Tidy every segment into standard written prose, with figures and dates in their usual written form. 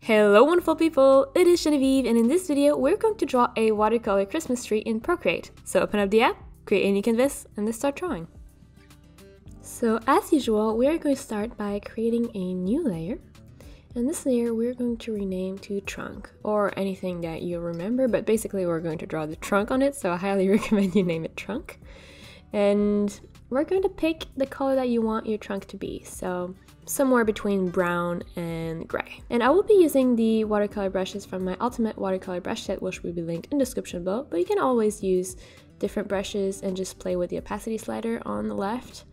Hello wonderful people, it is Genevieve, and in this video we're going to draw a watercolor Christmas tree in Procreate. So open up the app, create a new canvas, and let's start drawing. So as usual, we are going to start by creating a new layer. And this layer we're going to rename to trunk, or anything that you remember, but basically we're going to draw the trunk on it, so I highly recommend you name it trunk. And we're going to pick the color that you want your trunk to be, so somewhere between brown and gray. And I will be using the watercolor brushes from my Ultimate Watercolor Brush Set, which will be linked in the description below, but you can always use different brushes and just play with the opacity slider on the left.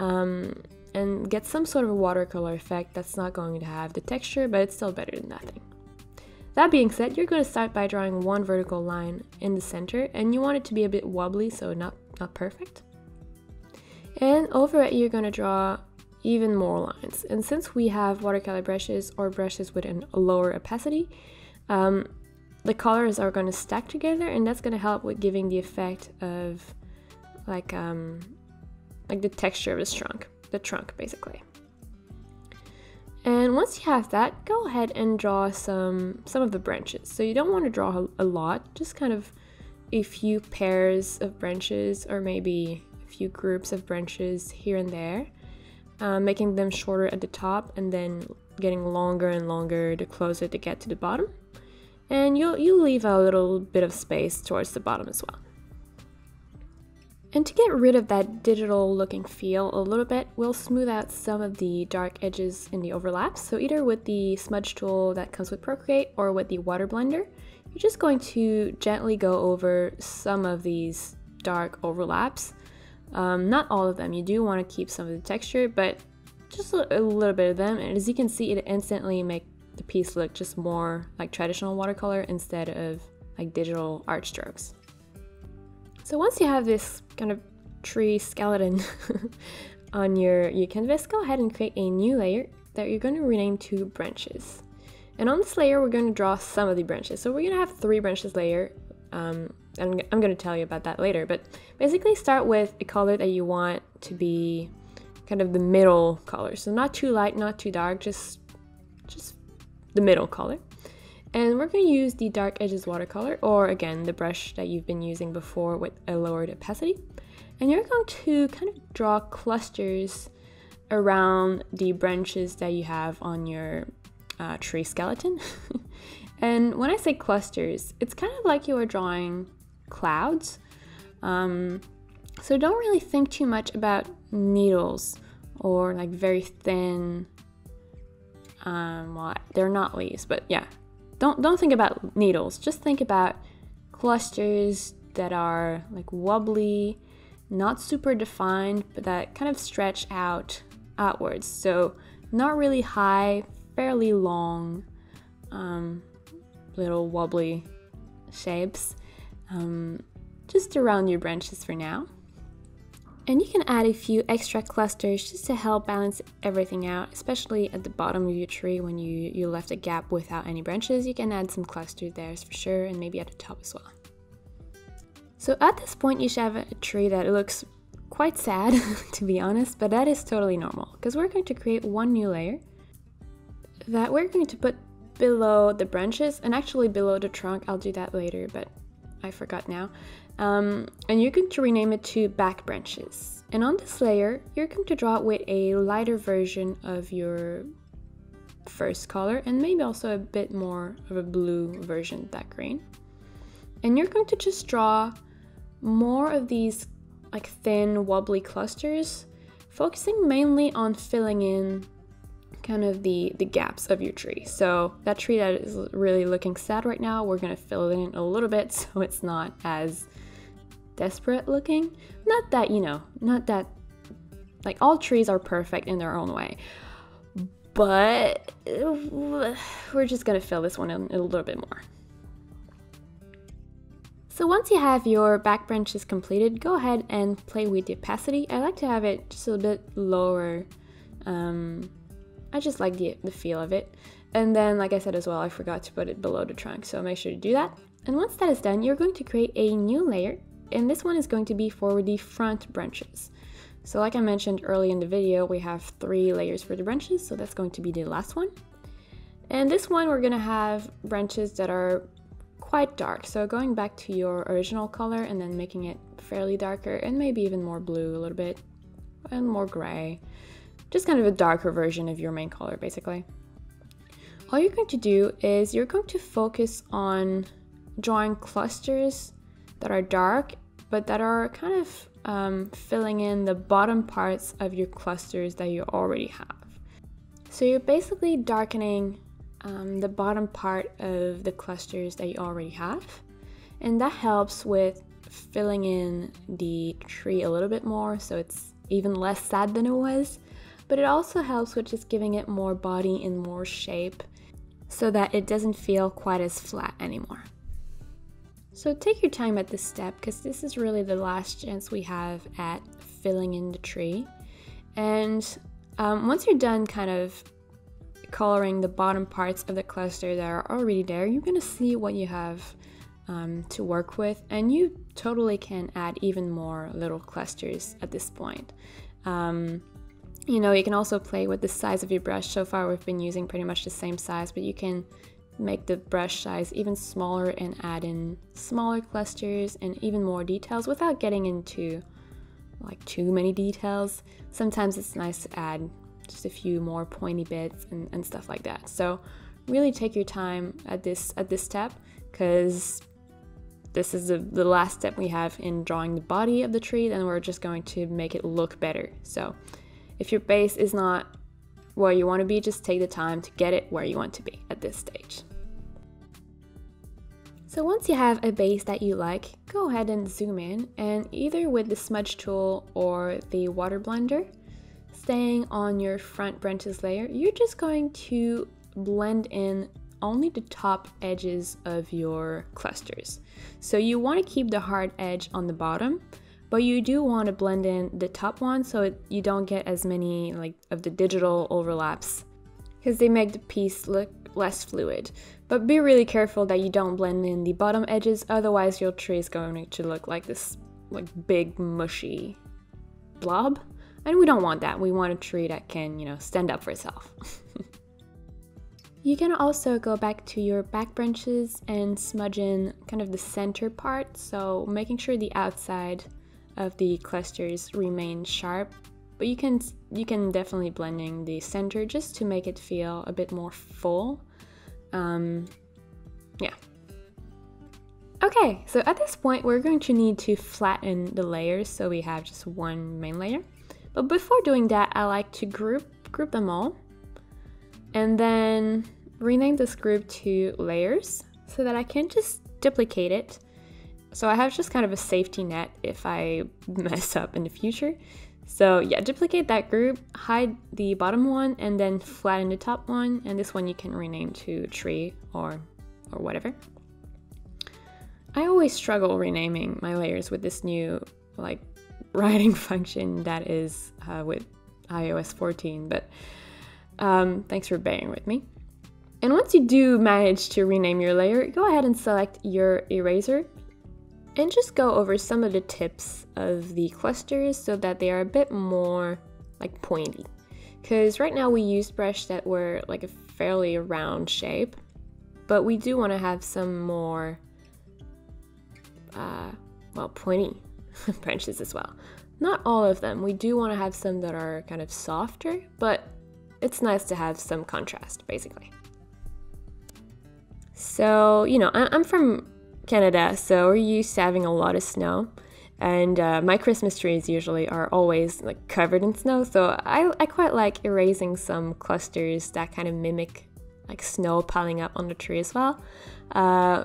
And get some sort of a watercolor effect that's not going to have the texture, but it's still better than nothing. That being said, you're going to start by drawing one vertical line in the center, and you want it to be a bit wobbly, so not perfect. And over it, you're going to draw even more lines. And since we have watercolor brushes or brushes with a lower opacity, the colors are going to stack together, and that's going to help with giving the effect of like the texture of this trunk. The trunk basically. And once you have that, go ahead and draw some of the branches. So you don't want to draw a lot, just kind of a few pairs of branches or maybe a few groups of branches here and there, making them shorter at the top and then getting longer and longer the closer they get to the bottom. And you'll leave a little bit of space towards the bottom as well. And to get rid of that digital looking feel a little bit, we'll smooth out some of the dark edges in the overlaps. So either with the smudge tool that comes with Procreate or with the water blender, you're just going to gently go over some of these dark overlaps. Not all of them, you do want to keep some of the texture, but just a little bit of them. And as you can see, it instantly makes the piece look just more like traditional watercolor instead of like digital art strokes. So once you have this kind of tree skeleton on your canvas, go ahead and create a new layer that you're going to rename to branches. And on this layer, we're going to draw some of the branches. So we're going to have three branches layer, and I'm going to tell you about that later. But basically start with a color that you want to be kind of the middle color. So not too light, not too dark, just the middle color. And we're going to use the Dark Edges watercolor, or again, the brush that you've been using before with a lowered opacity. And you're going to kind of draw clusters around the branches that you have on your tree skeleton. And when I say clusters, it's kind of like you are drawing clouds. So don't really think too much about needles or like very thin, well, they're not leaves, but yeah. Don't think about needles, just think about clusters that are like wobbly, not super defined, but that kind of stretch out outwards. So not really high, fairly long, little wobbly shapes, just around your branches for now. And you can add a few extra clusters just to help balance everything out, especially at the bottom of your tree when you left a gap without any branches. You can add some clusters there for sure, and maybe at the top as well. So at this point you should have a tree that looks quite sad, to be honest, but that is totally normal because we're going to create one new layer that we're going to put below the branches and actually below the trunk. I'll do that later, but I forgot now. And you're going to rename it to back branches. And on this layer, you're going to draw with a lighter version of your first color and maybe also a bit more of a blue version of that green. And you're going to just draw more of these like thin wobbly clusters, focusing mainly on filling in kind of the gaps of your tree. So that tree that is really looking sad right now, we're going to fill it in a little bit so it's not as desperate looking. Not that, you know, not that like all trees are perfect in their own way, but we're just going to fill this one in a little bit more. So once you have your back branches completed, go ahead and play with the opacity. I like to have it just a bit lower. I just like the feel of it. And then, like I said as well, I forgot to put it below the trunk, so make sure to do that. And once that is done, you're going to create a new layer, and this one is going to be for the front branches. So like I mentioned early in the video, we have three layers for the branches, so that's going to be the last one. And this one, we're gonna have branches that are quite dark. So going back to your original color and then making it fairly darker and maybe even more blue a little bit and more gray. Just kind of a darker version of your main color, basically. All you're going to do is you're going to focus on drawing clusters that are dark, but that are kind of filling in the bottom parts of your clusters that you already have. So you're basically darkening the bottom part of the clusters that you already have, and that helps with filling in the tree a little bit more, so it's even less sad than it was, but it also helps with just giving it more body and more shape so that it doesn't feel quite as flat anymore. So take your time at this step, because this is really the last chance we have at filling in the tree. And once you're done kind of coloring the bottom parts of the cluster that are already there, you're going to see what you have to work with, and you totally can add even more little clusters at this point. You know, you can also play with the size of your brush. So far we've been using pretty much the same size, but you can make the brush size even smaller and add in smaller clusters and even more details without getting into like too many details. Sometimes it's nice to add just a few more pointy bits and stuff like that. So really take your time at this step, because this is the last step we have in drawing the body of the tree. Then we're just going to make it look better. So if your base is not where you want to be, just take the time to get it where you want to be at this stage. So once you have a base that you like, go ahead and zoom in, and either with the smudge tool or the water blender, staying on your front branches layer, you're just going to blend in only the top edges of your clusters. So you want to keep the hard edge on the bottom, but you do want to blend in the top one so you don't get as many like of the digital overlaps, because they make the piece look less fluid. But be really careful that you don't blend in the bottom edges, otherwise your tree is going to look like this like big mushy blob, and we don't want that. We want a tree that can, you know, stand up for itself. You can also go back to your back branches and smudge in kind of the center part, so making sure the outside of the clusters remain sharp, but you can definitely blend in the center just to make it feel a bit more full. Yeah. Okay, so at this point we're going to need to flatten the layers so we have just one main layer. But before doing that, I like to group them all and then rename this group to layers so that I can just duplicate it. So I have just kind of a safety net if I mess up in the future. So yeah, duplicate that group, hide the bottom one, and then flatten the top one. And this one you can rename to tree or whatever. I always struggle renaming my layers with this new like writing function that is with iOS 14, but thanks for bearing with me. And once you do manage to rename your layer, go ahead and select your eraser and just go over some of the tips of the clusters so that they are a bit more like pointy, because right now we used brush that were like a fairly round shape, but we do want to have some more well, pointy branches as well. Not all of them. We do want to have some that are kind of softer, but it's nice to have some contrast basically. So, you know, I'm from Canada, so we're used to having a lot of snow, and my Christmas trees usually are always like covered in snow, so I quite like erasing some clusters that kind of mimic like snow piling up on the tree as well.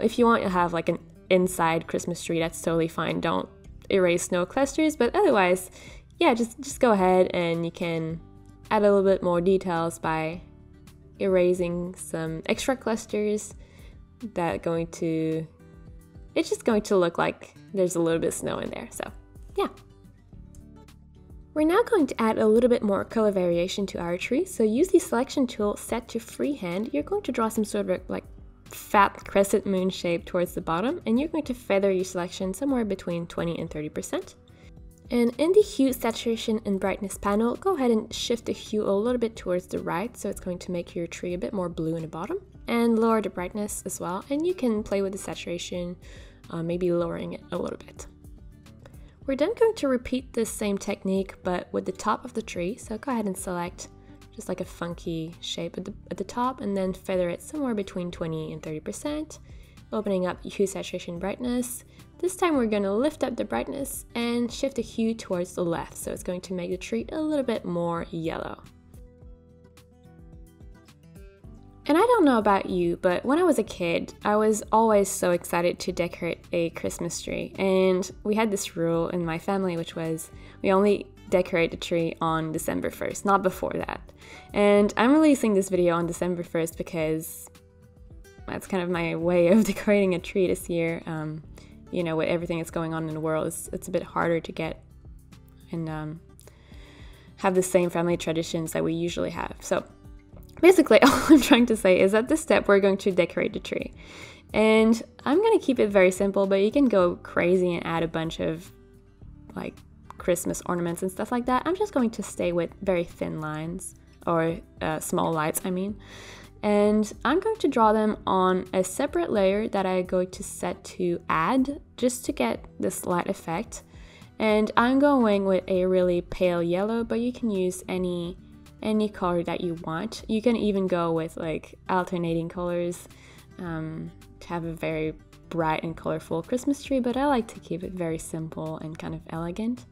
If you want to have like an inside Christmas tree, that's totally fine, don't erase snow clusters, but otherwise, yeah, just go ahead and you can add a little bit more details by erasing some extra clusters that are going to... It's just going to look like there's a little bit of snow in there, so yeah. We're now going to add a little bit more color variation to our tree, so use the selection tool set to freehand. You're going to draw some sort of like fat crescent moon shape towards the bottom, and you're going to feather your selection somewhere between 20% and 30%. And in the hue, saturation and brightness panel, go ahead and shift the hue a little bit towards the right, so it's going to make your tree a bit more blue in the bottom, and lower the brightness as well. And you can play with the saturation, maybe lowering it a little bit. We're then going to repeat this same technique, but with the top of the tree. So go ahead and select just like a funky shape at the top, and then feather it somewhere between 20 and 30%, opening up hue, saturation, brightness. This time we're gonna lift up the brightness and shift the hue towards the left. So it's going to make the tree a little bit more yellow. And I don't know about you, but when I was a kid, I was always so excited to decorate a Christmas tree. And we had this rule in my family, which was we only decorate the tree on December 1st, not before that. And I'm releasing this video on December 1st because that's kind of my way of decorating a tree this year. You know, with everything that's going on in the world, it's a bit harder to get and have the same family traditions that we usually have. So basically, all I'm trying to say is at this step, we're going to decorate the tree. And I'm going to keep it very simple, but you can go crazy and add a bunch of like Christmas ornaments and stuff like that. I'm just going to stay with very thin lines or small lights, I mean. And I'm going to draw them on a separate layer that I'm going to set to add just to get this light effect. And I'm going with a really pale yellow, but you can use any color that you want. You can even go with like alternating colors to have a very bright and colorful Christmas tree, but I like to keep it very simple and kind of elegant.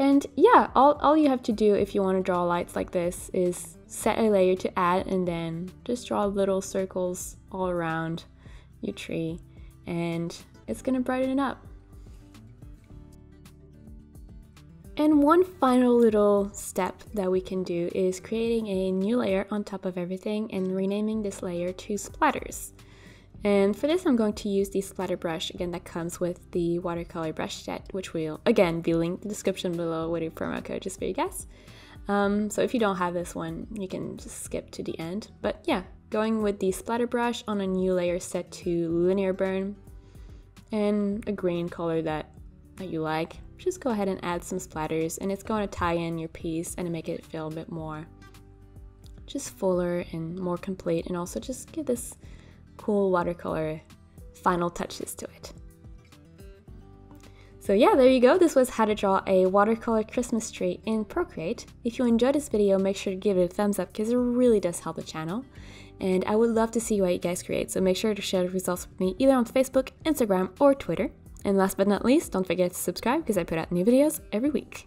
And yeah, all you have to do if you want to draw lights like this is set a layer to add and then just draw little circles all around your tree, and it's gonna brighten it up. And one final little step that we can do is creating a new layer on top of everything and renaming this layer to splatters. And for this, I'm going to use the splatter brush again that comes with the watercolor brush set, which will again be linked in the description below with a promo code just for you guys. So if you don't have this one, you can just skip to the end. But yeah, going with the splatter brush on a new layer set to linear burn and a green color that you like. Just go ahead and add some splatters, and it's going to tie in your piece and make it feel a bit more just fuller and more complete, and also just give this cool watercolor final touches to it. So yeah, there you go. This was how to draw a watercolor Christmas tree in Procreate. If you enjoyed this video, make sure to give it a thumbs up because it really does help the channel. And I would love to see what you guys create, so make sure to share the results with me either on Facebook, Instagram, or Twitter. And last but not least, don't forget to subscribe because I put out new videos every week.